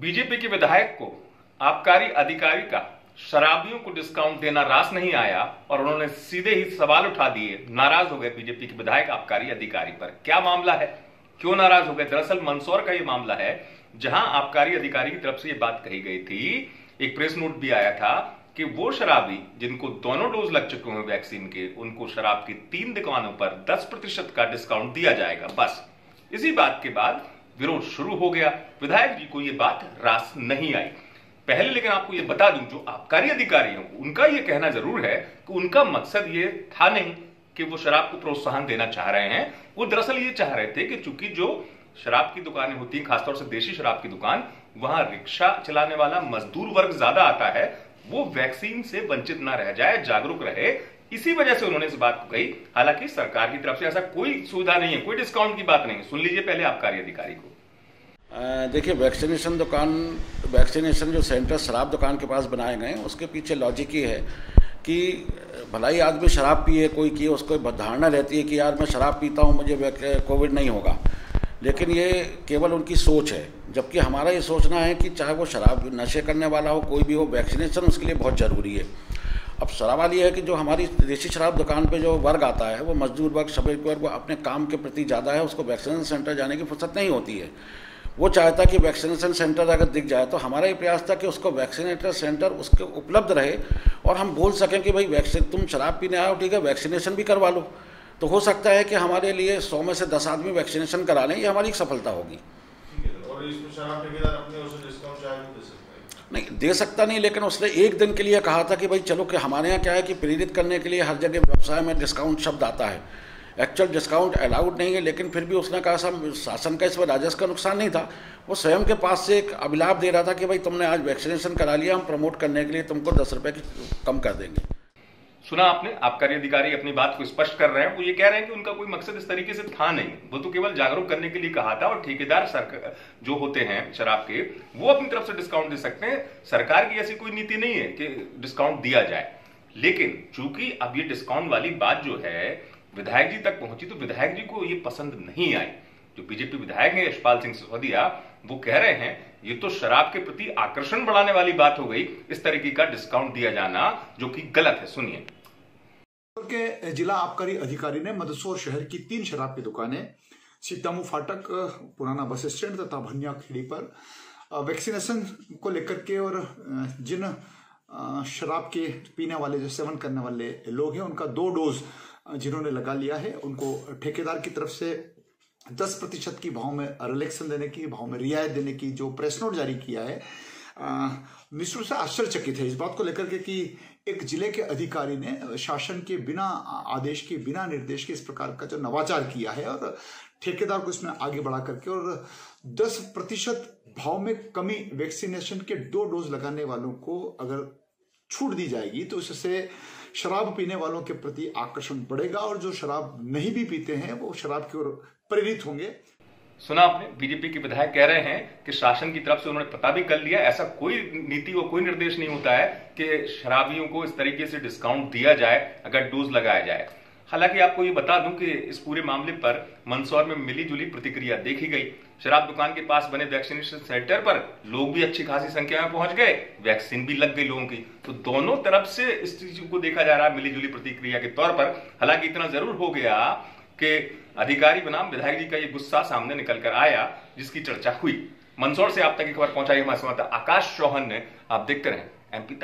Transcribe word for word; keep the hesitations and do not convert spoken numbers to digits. BJP के विधायक को आबकारी अधिकारी का शराबियों को डिस्काउंट देना रास नहीं आया और उन्होंने सीधे ही सवाल उठा दिए। नाराज हो गए बीजेपी के विधायक आबकारी अधिकारी पर। क्या मामला है, क्यों नाराज हो गए? दरअसल मंदसौर का यह मामला है जहां आबकारी अधिकारी की तरफ से यह बात कही गई थी, एक प्रेस नोट भी आया था कि वो शराबी जिनको दोनों डोज लग चुके हैं वैक्सीन के, उनको शराब की तीन दुकानों पर दस प्रतिशत का डिस्काउंट दिया जाएगा। बस इसी बात के बाद विरोध शुरू हो गया। विधायक जी को यह बात रास नहीं आई। पहले लेकिन आपको यह बता दूं, जो आबकारी अधिकारी हैं उनका यह कहना जरूर है कि उनका मकसद ये था नहीं कि वो शराब को प्रोत्साहन देना चाह रहे हैं। वो दरअसल ये चाह रहे थे कि चूंकि जो शराब की दुकानें होती हैं, खासतौर से देशी शराब की दुकान, वहां रिक्शा चलाने वाला मजदूर वर्ग ज्यादा आता है, वो वैक्सीन से वंचित ना रह जाए, जागरूक रहे, इसी वजह से उन्होंने इस बात को कही। हालांकि सरकार की तरफ से ऐसा कोई सुविधा नहीं है, कोई डिस्काउंट की बात नहीं है। सुन लीजिए पहले आबकारी अधिकारी को। देखिए, वैक्सीनेशन दुकान वैक्सीनेशन जो सेंटर शराब दुकान के पास बनाए गए हैं, उसके पीछे लॉजिक ये है कि भलाई आदमी शराब पिए कोई किए, उसको धारणा रहती है कि यार मैं शराब पीता हूँ मुझे कोविड नहीं होगा, लेकिन ये केवल उनकी सोच है। जबकि हमारा ये सोचना है कि चाहे वो शराब नशे करने वाला हो, कोई भी हो, वैक्सीनेशन उसके लिए बहुत ज़रूरी है। अब सवाल ये है कि जो हमारी देसी शराब दुकान पे जो वर्ग आता है, वो मजदूर वर्ग, श्रमिक वर्ग, वो अपने काम के प्रति ज़्यादा है, उसको वैक्सीनेशन सेंटर जाने की फुर्सत नहीं होती है। वो चाहता कि वैक्सीनेशन सेंटर अगर दिख जाए, तो हमारा ये प्रयास था कि उसको वैक्सीनेटर सेंटर उसके उपलब्ध रहे और हम बोल सकें कि भाई वैक्सीन तुम शराब पीने आए हो, ठीक है, वैक्सीनेशन भी करवा लो। तो हो सकता है कि हमारे लिए सौ में से दस आदमी वैक्सीनेशन करा लें, ये हमारी एक सफलता होगी। और इसमें शराब ठेकेदार अपने उसे डिस्काउंट चाहे तो दे सकता है? नहीं दे सकता नहीं, लेकिन उसने एक दिन के लिए कहा था कि भाई चलो, कि हमारे यहाँ क्या है कि प्रेरित करने के लिए हर जगह व्यवसाय में डिस्काउंट शब्द आता है, एक्चुअल डिस्काउंट अलाउड नहीं है, लेकिन फिर भी उसने कहा सब शासन का इसमें राजस्व का नुकसान नहीं था, वो स्वयं के पास से एक अभिलाप दे रहा था कि भाई तुमने आज वैक्सीनेशन करा लिया, हम प्रमोट करने के लिए तुमको दस रुपये कम कर देंगे। सुना आपने, आबकारी अधिकारी अपनी बात को स्पष्ट कर रहे हैं। वो ये कह रहे हैं कि उनका कोई मकसद इस तरीके से था नहीं, वो तो केवल जागरूक करने के लिए कहा था और ठेकेदार सरकार जो होते हैं शराब के, वो अपनी तरफ से डिस्काउंट दे सकते हैं। सरकार की ऐसी कोई नीति नहीं है कि डिस्काउंट दिया जाए, लेकिन चूंकि अब ये डिस्काउंट वाली बात जो है विधायक जी तक पहुंची, तो विधायक जी को ये पसंद नहीं आई। जो बीजेपी विधायक हैं यशपाल सिंह सिसोदिया, वो कह रहे हैं ये तो शराब के प्रति आकर्षण बढ़ाने वाली बात हो गई, इस तरीके का डिस्काउंट दिया जाना, जो कि गलत है। सुनिए। के जिला आबकारी अधिकारी ने मंदसौर शहर की तीन शराब की दुकानें सीतामू फाटक, पुराना बस स्टैंड तथा भनिया खेड़ी पर वैक्सीनेशन को लेकर के और जिन शराब के पीने वाले, जो सेवन करने वाले लोग हैं, उनका दो डोज जिन्होंने लगा लिया है, उनको ठेकेदार की तरफ से दस प्रतिशत की भाव में रिलैक्सन देने की, भाव में रियायत देने की जो प्रेस नोट जारी किया है, निश्चित से आश्चर्यचकित है इस बात को लेकर के कि एक जिले के अधिकारी ने शासन के बिना आदेश के, बिना निर्देश के इस प्रकार का जो नवाचार किया है और ठेकेदार को इसमें आगे बढ़ा करके और दस प्रतिशत भाव में कमी, वैक्सीनेशन के दो डोज लगाने वालों को अगर छूट दी जाएगी तो इससे शराब पीने वालों के प्रति आकर्षण बढ़ेगा और जो शराब नहीं भी पीते हैं वो शराब की ओर प्रेरित होंगे। सुना आपने, बीजेपी के विधायक कह रहे हैं कि शासन की तरफ से उन्होंने पता भी कर लिया, ऐसा कोई नीति और कोई निर्देश नहीं होता है कि शराबियों को इस तरीके से डिस्काउंट दिया जाए अगर डोज लगाया जाए। हालांकि आपको ये बता दूं कि इस पूरे मामले पर मंदसौर में मिली जुली प्रतिक्रिया देखी गई। शराब दुकान के पास बने वैक्सीनेशन सेंटर पर लोग भी अच्छी खासी संख्या में पहुंच गए, वैक्सीन भी लग गई लोगों की, तो दोनों तरफ से इस चीज को देखा जा रहा है मिली जुली प्रतिक्रिया के तौर पर। हालांकि इतना जरूर हो गया कि अधिकारी बनाम विधायक जी का ये गुस्सा सामने निकल कर आया, जिसकी चर्चा हुई। मंदसौर से आप तक एक खबर पहुंचाई हमारे संवाददाता आकाश चौहान ने। आप देखते रहे एमपी।